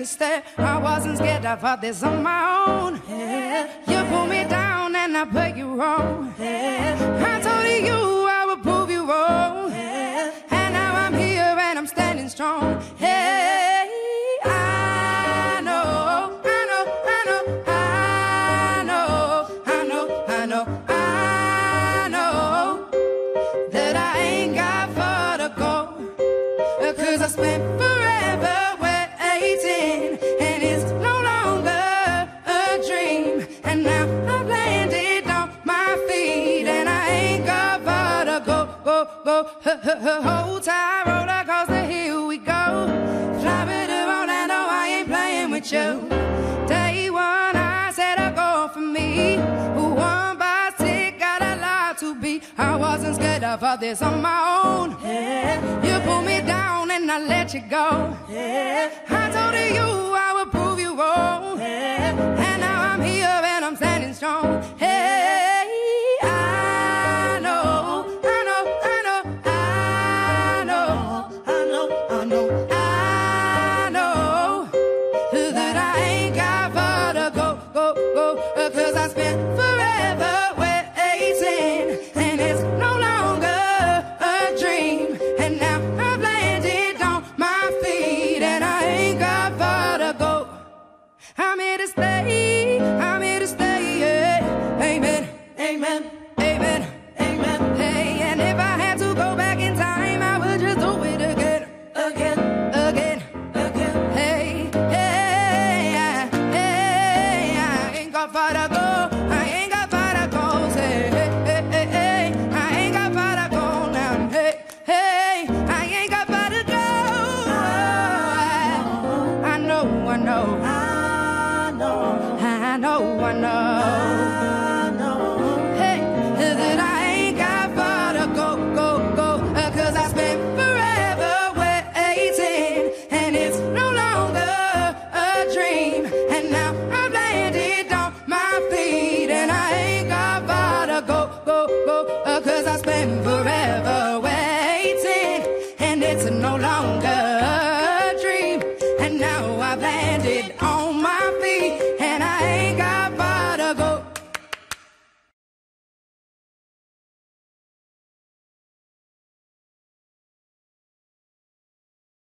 could stare. I wasn't scared, I fought this on my own. Yeah. You pull me down and I put you wrong. Yeah. I told you I would prove you wrong. Yeah. And now I'm here and I'm standing strong. Hey, I know, I know, I know, I know, I know, I know, I know that I ain't got far to go, 'cause I spent forever waiting and it's no longer a dream. And now I've landed on my feet and I ain't got far to go, go. Hold tight, roller coaster, here we go. Fly me to Orlando, I ain't playing with you. Day one, I said I'll go for me. One by six, got a lot to be. I wasn't scared of all this on my own. Yeah. You pulled me down and I let you go. Yeah. I told you I would prove you wrong. Yeah. And now I'm here and I'm standing strong. Hey, I know, I know, I know, I know, I know, I know, I know that I ain't got far to go, 'cause I spent forever waiting and it's no longer a dream. And now I've landed on my feet and I ain't got far to go. I'm here to stay, I'm here to stay, yeah. Amen, amen, amen, amen. Hey, and if I had to go back in time, I would just do it again, again, again, again. Hey, hey, hey, I ain't got far to go, I ain't got far to go, say, hey, hey, hey, hey, I ain't got far to go now, hey, hey, I ain't got far to go. I know, I know, I know, I know, I know.